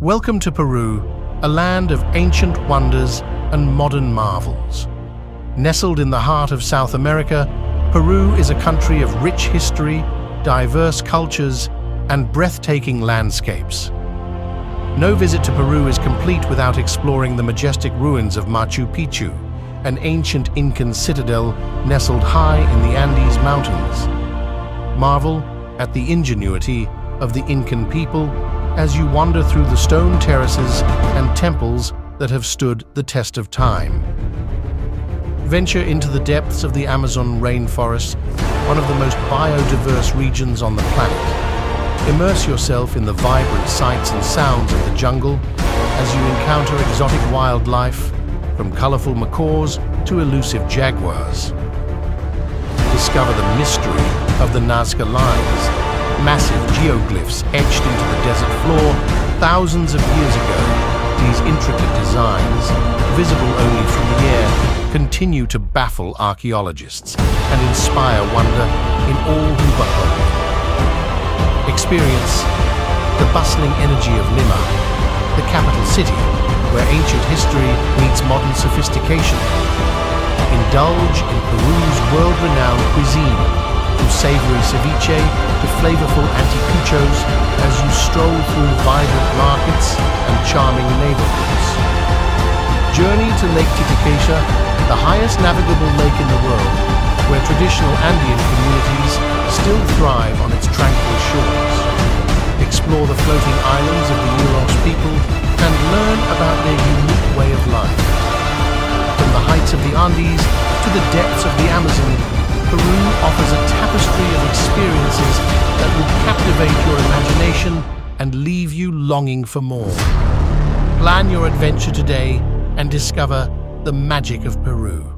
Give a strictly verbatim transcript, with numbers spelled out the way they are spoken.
Welcome to Peru, a land of ancient wonders and modern marvels. Nestled in the heart of South America, Peru is a country of rich history, diverse cultures, and breathtaking landscapes. No visit to Peru is complete without exploring the majestic ruins of Machu Picchu, an ancient Incan citadel nestled high in the Andes Mountains. Marvel at the ingenuity of the Incan people as you wander through the stone terraces and temples that have stood the test of time. Venture into the depths of the Amazon rainforest, one of the most biodiverse regions on the planet. Immerse yourself in the vibrant sights and sounds of the jungle as you encounter exotic wildlife, from colorful macaws to elusive jaguars. Discover the mystery of the Nazca lines, massive geoglyphs etched into the desert floor thousands of years ago. These intricate designs, visible only from the air, continue to baffle archaeologists and inspire wonder in all who behold. Experience the bustling energy of Lima, the capital city, where ancient history meets modern sophistication. Indulge in Peru's world-renowned cuisine, from savory ceviche to flavorful anticuchos, as you stroll through vibrant markets and charming neighborhoods. Journey to Lake Titicaca, the highest navigable lake in the world, where traditional Andean communities still thrive on its tranquil shores. Explore the floating islands of the Yuros people and learn about their unique way of life. From the heights of the Andes to the depths of the Amazon, Peru offers a tapestry of experiences that will captivate your imagination and leave you longing for more. Plan your adventure today and discover the magic of Peru.